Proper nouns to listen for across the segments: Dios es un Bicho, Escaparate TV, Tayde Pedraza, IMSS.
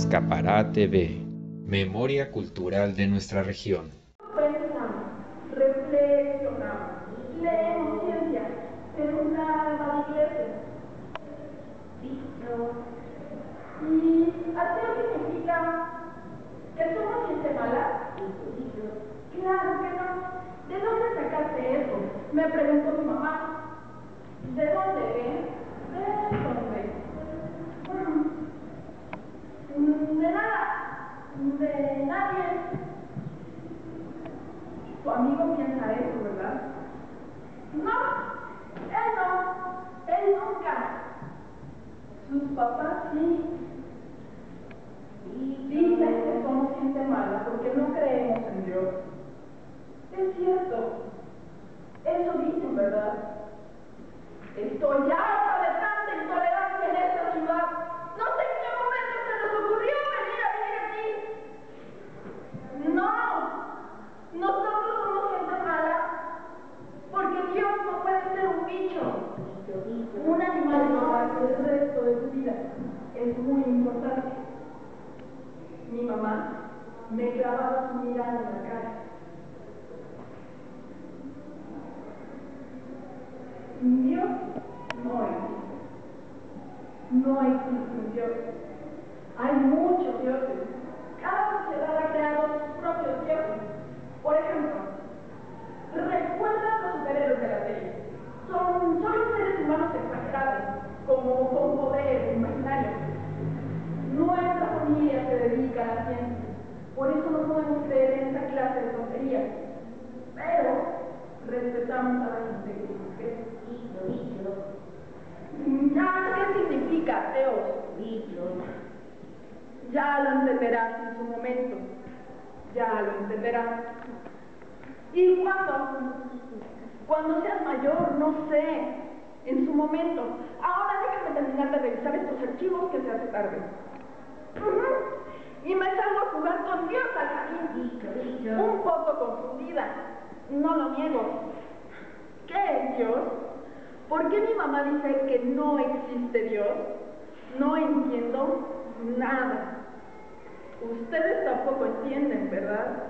Escaparate TV, memoria cultural de nuestra región. Pensamos, reflexionamos, leemos ciencia, tenemos una alma y hacer significa que somos gente mala. Claro que no. ¿De dónde sacaste eso?, me preguntó mi mamá. ¿De dónde ven? De nadie. Tu amigo piensa eso, ¿verdad? No. Él nunca. Sus papás sí. Y dicen que somos gente mala porque no creemos en Dios. Es cierto. Eso dicen, ¿verdad? Estoy harta de tanta intolerancia en esta ciudad. No sé en qué momento se nos ocurrió venir a vivir aquí. No. Nosotros somos gente mala porque Dios no puede ser un bicho. Un animal no. El resto de tu vida es muy importante. Mi mamá me clavaba su mirada en la cara. Dios no existe. No existe un Dios. Hay muchos dioses. Cada sociedad ha creado sus propios dioses. Por ejemplo, recuerda a los superhéroes de la serie. Son solo seres humanos exagerados, como con poderes imaginarios. Nuestra familia se dedica a la ciencia. Por eso no podemos creer en esa clase de tonterías. Pero respetamos a la gente que cree. Ya sé qué significa Dios. Ya lo entenderás en su momento. Ya lo entenderás. Y cuando seas mayor, no sé, en su momento. Ahora déjame terminar de revisar estos archivos que se hace tarde. Y me salgo a jugar con Dios al jardín. Un poco confundida, no lo niego. ¿Qué es Dios? ¿Por qué mi mamá dice que no existe Dios? No entiendo nada. Ustedes tampoco entienden, ¿verdad?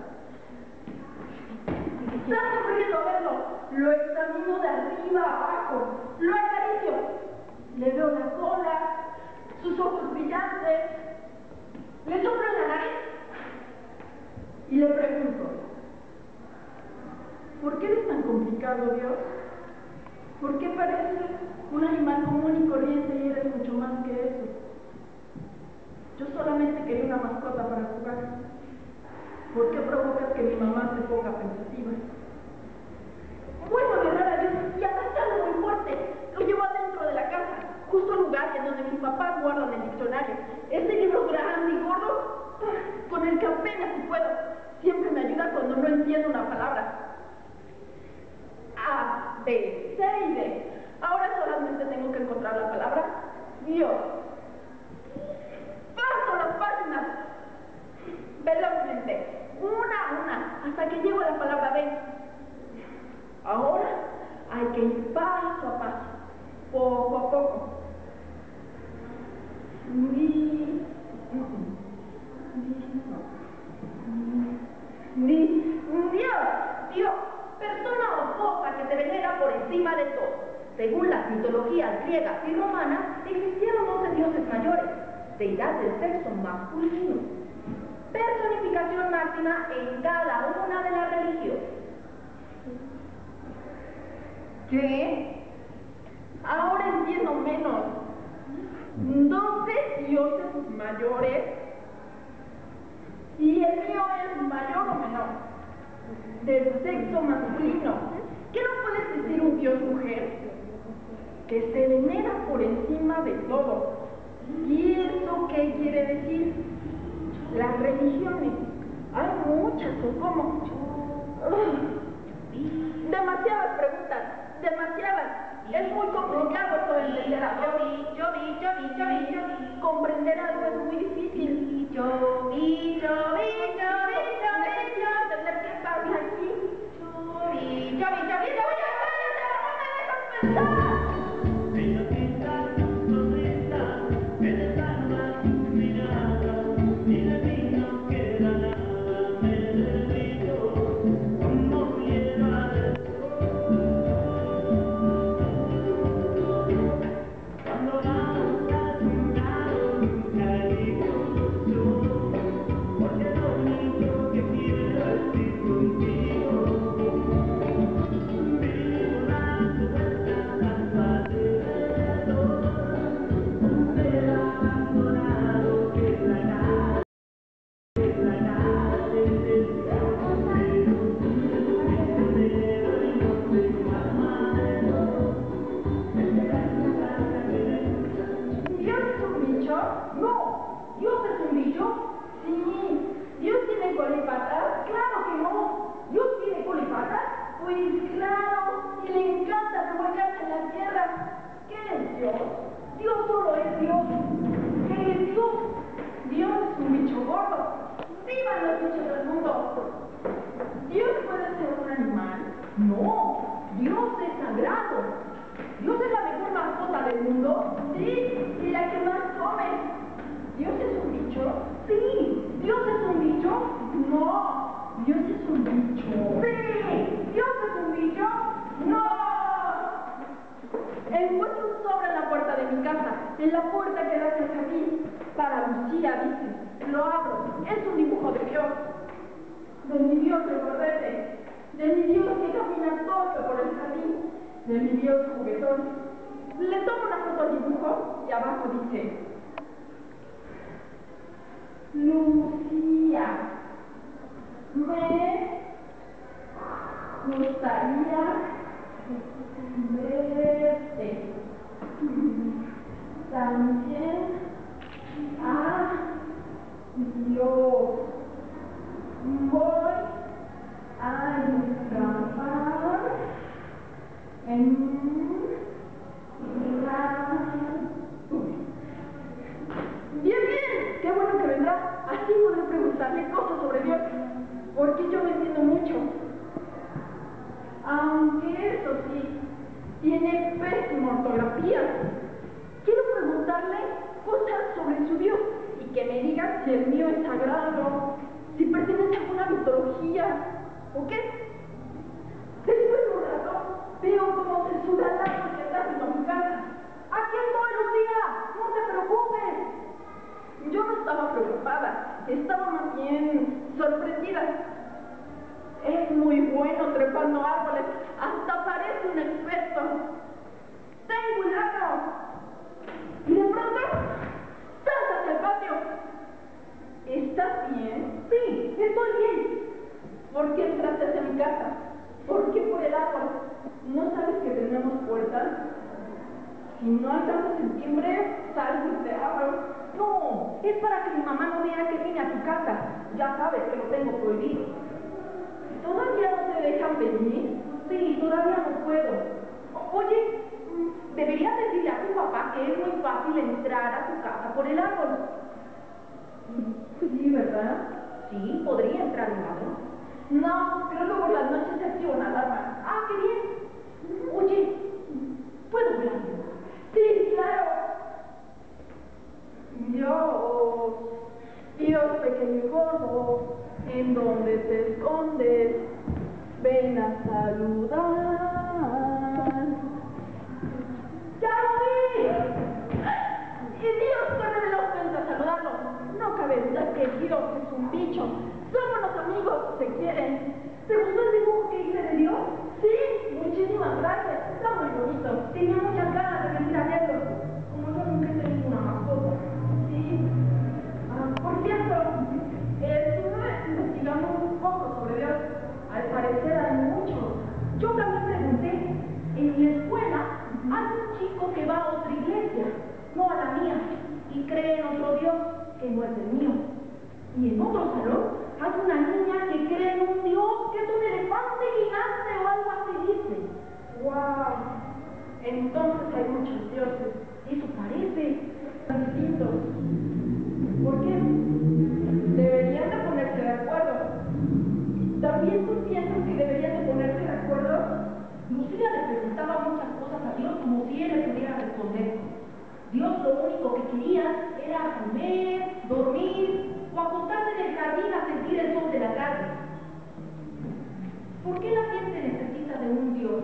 Está aburrido verlo. Lo examino de arriba a abajo. Lo acaricio. Le veo la cola, sus ojos brillantes. Le soplo la nariz y le pregunto: ¿por qué eres tan complicado, Dios? ¿Por qué pareces un animal común y corriente y eres mucho más que eso? Yo solamente quería una mascota para jugar. ¿Por qué provocas que mi mamá se ponga pensativa? Vuelvo a agarrar a Dios y abrazarlo muy fuerte. Lo llevo adentro de la casa, justo al lugar en donde mis papás guardan el diccionario. Ese libro grande y gordo, con el que apenas si puedo. Siempre me ayuda cuando no entiendo una palabra. A, B, C y D. Ahora solamente tengo que encontrar la palabra Dios. Paso las páginas velozmente, una a una, hasta que llego a la palabra D. Ahora hay que ir paso a paso, poco a poco. Dios. Persona o cosa que se venera por encima de todo. Según las mitologías griegas y romanas, existieron 12 dioses mayores, deidad del sexo masculino, personificación máxima en cada una de las religiones. ¿Qué? Ahora entiendo menos. 12 dioses mayores. ¿Y el mío es mayor o menor? Del sexo masculino. ¿Qué no puede existir un dios mujer? Que se venera por encima de todo. ¿Y eso qué quiere decir? Las religiones. Hay muchas, ¿o cómo? Demasiadas preguntas, demasiadas. Es muy complicado todo entender a Dios. Yo vi. Comprender algo es muy difícil. Ella está tan sonrisa, ella está más mirada. ¡Bicho! ¡No! ¿Dios es un bicho? Sí. ¿Dios tiene cola y patas? ¡Claro que no! ¿Dios tiene cola y patas? Pues claro, y le encanta revolcarse en la tierra. ¿Qué es Dios? Dios solo es Dios. ¿Qué es Dios? Dios es un bicho gordo. ¡Vivan los bichos del mundo! ¿Dios puede ser un animal? No, Dios es sagrado. ¿Dios es la mejor mascota del mundo? Sí, y la que más come. ¿Dios es un bicho? Sí. ¿Dios es un bicho? No, Dios es un bicho. Sí, ¿Dios es un bicho? No. Encuentro un sobre en la puerta de mi casa, en la puerta que da hacia el jardín. Para Lucía, dice. Lo abro, es un dibujo de Dios. De mi Dios que correte, de mi Dios que camina torpe por el jardín, de mi Dios juguetón. Le tomo una foto al dibujo y abajo dice: Lucía, me gustaría verte. También a Dios. Voy a escapar en un rato. Bien, bien, qué bueno que vendrá. Así podré preguntarle cosas sobre Dios, porque yo me entiendo mucho. Aunque eso sí, tiene pésima ortografía. Quiero preguntarle cosas sobre su Dios y que me diga si el mío es sagrado, si pertenece a alguna mitología, ¿o qué? Después de un rato, veo cómo se suda la que está en mi casa. ¡Aquí estoy, Lucía! ¡No te preocupes! Yo no estaba preocupada, estaba más bien sorprendida. Es muy bueno trepando árboles, hasta parece un experto. ¡Tengo un lano! Y de pronto, ¡salta hacia el patio! ¿Estás bien? Sí, estoy bien. ¿Por qué entraste hacia mi casa? ¿Por qué por el árbol? ¿No sabes que tenemos puertas? Si no alcanzas el timbre, sal y te abro. No, es para que mi mamá no vea que vine a tu casa. Ya sabes que lo tengo prohibido. ¿Todavía no te dejan venir? Sí, todavía no puedo. Oye, deberías decirle a tu papá que es muy fácil entrar a tu casa por el árbol. Sí, ¿verdad? Sí, podría entrar mi mamá. No, creo que por las noches se activa una alarma. Ah, qué bien. Oye, ¿puedo ver algo? Sí, claro. Dios pequeño y gordo, ¿en dónde te escondes? Ven a saludar. ¡Ya lo vi! Y Dios corre los cuentos a saludarlo. No cabe duda que Dios es un bicho. Somos los amigos, se quieren. ¿Te gustó el dibujo que hice de Dios? Sí, muchísimas gracias. Está muy bonito. Tenía muchas ganas de venir a verlo. Como yo nunca he tenido una mascota. Sí. Ah, por cierto, estuve investigando un poco sobre Dios. Al parecer hay muchos. Yo también pregunté. En mi escuela hay un chico que va a otra iglesia, no a la mía, y cree en otro Dios que no es el mío. Y en otro salón hay una niña que cree en un Dios que es un elefante gigante o algo así dice. ¡Guau! Entonces hay muchos dioses. Eso parece distinto. ¿Por qué? Deberían de ponerse de acuerdo. También tú piensas que deberían de ponerse de acuerdo. Lucía le preguntaba muchas cosas a Dios como si él le pudiera responder. Dios lo único que quería era comer, dormir o acostarse en el jardín a sentir el sol de la tarde. ¿Por qué la gente necesita de un Dios?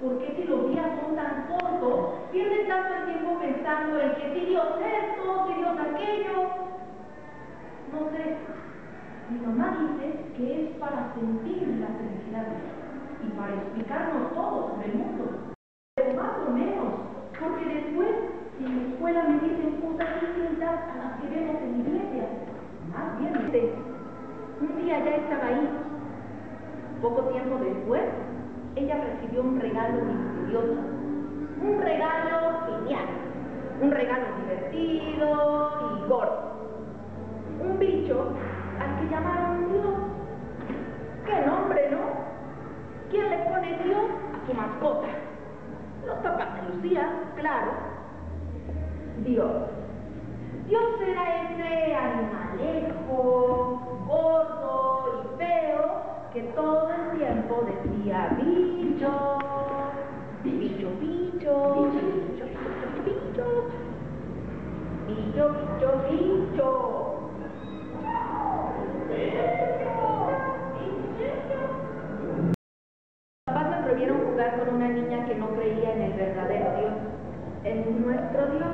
¿Por qué si los días son tan cortos, pierden tanto el tiempo pensando en que si Dios esto, si Dios aquello? No sé. Mi mamá dice que es para sentir la felicidad y para explicarnos todo sobre el mundo. Pero más o menos, porque después en la escuela me dicen cosas distintas a las que vemos en iglesia. Más bien, un día ya estaba ahí. Poco tiempo después, ella recibió un regalo misterioso. Un regalo genial. Un regalo divertido y gordo. Un bicho al que llamaron Dios. ¡Qué nombre, no! ¿Quién le pone Dios a su mascota? Los papás de Lucía, claro. Dios. Dios era ese animalejo, gordo y feo, que todo el tiempo decía bicho, bicho, bicho, bicho, bicho, bicho, bicho, bicho. Mis papás me prohibieron jugar con una niña que no creía en el verdadero Dios, en nuestro Dios.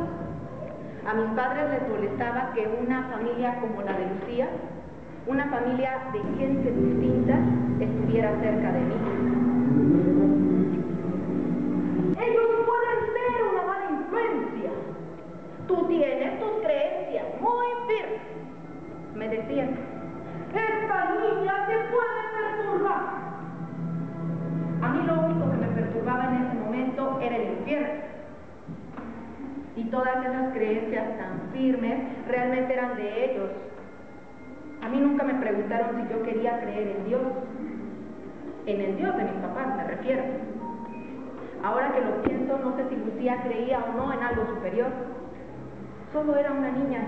A mis padres les molestaba que una familia como la de Lucía, una familia de gente distinta, estuviera cerca de mí. Ellos pueden ser una mala influencia. Tú tienes tus creencias muy firmes, me decían. Esta niña te puede perturbar. A mí lo único que me perturbaba en ese momento era el infierno. Y todas esas creencias tan firmes realmente eran de ellos. A mí nunca me preguntaron si yo quería creer en Dios. En el Dios de mis papás me refiero. Ahora que lo pienso, no sé si Lucía creía o no en algo superior. Solo era una niña.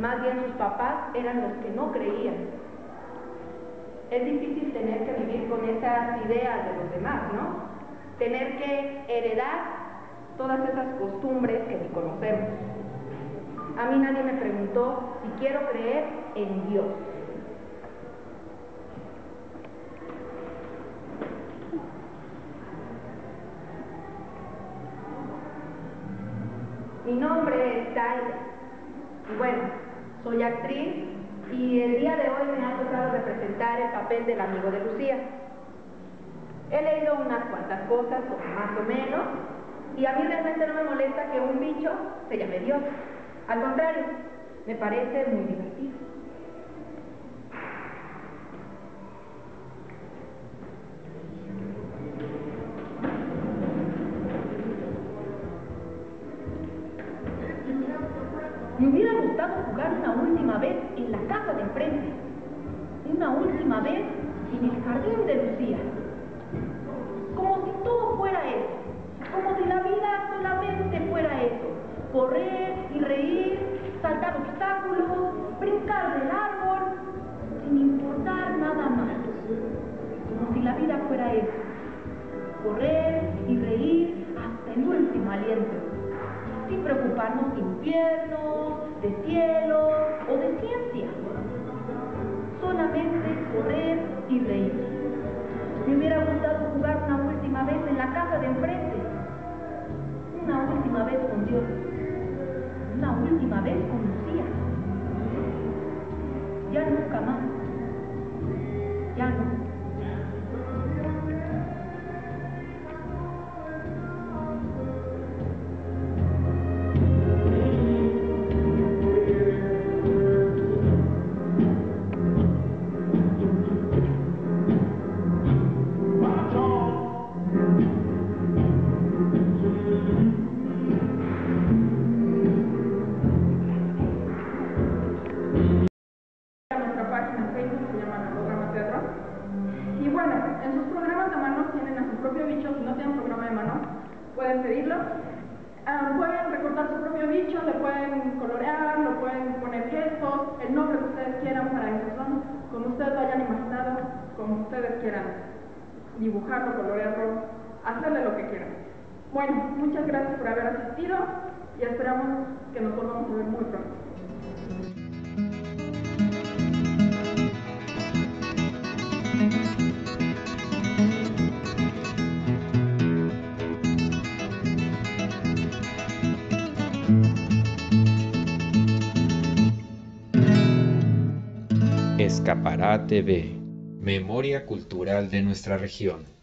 Más bien sus papás eran los que no creían. Es difícil tener que vivir con esas ideas de los demás, ¿no? Tener que heredar todas esas costumbres que ni conocemos. A mí nadie me preguntó si quiero creer en Dios. Mi nombre es Tayde. Y bueno, soy actriz y el día de hoy me ha tocado representar el papel del amigo de Lucía. He leído unas cuantas cosas, más o menos, y a mí realmente no me molesta que un bicho se llame Dios. Al contrario, me parece muy divertido. Me hubiera gustado jugar una última vez en la casa de enfrente. Una última vez en el jardín de Lucía. Como si todo fuera eso. Como si la vida solamente fuera eso, correr y reír, saltar obstáculos, brincar del árbol, sin importar nada más. Como si la vida fuera eso, correr y reír hasta el último aliento, sin preocuparnos de infierno, de cielo o de ciencia. Solamente correr y reír. Me hubiera gustado jugar una última vez en la casa de enfrente. Una última vez con Dios, una última vez con Lucía. Ya nunca más, ya no. Pueden recortar su propio bicho, le pueden colorear, lo pueden poner gestos, el nombre que ustedes quieran para que son, como ustedes lo hayan imaginado, como ustedes quieran, dibujarlo, colorearlo, hacerle lo que quieran. Bueno, muchas gracias por haber asistido y esperamos que nos volvamos a ver muy pronto. Escaparate TV, memoria cultural de nuestra región.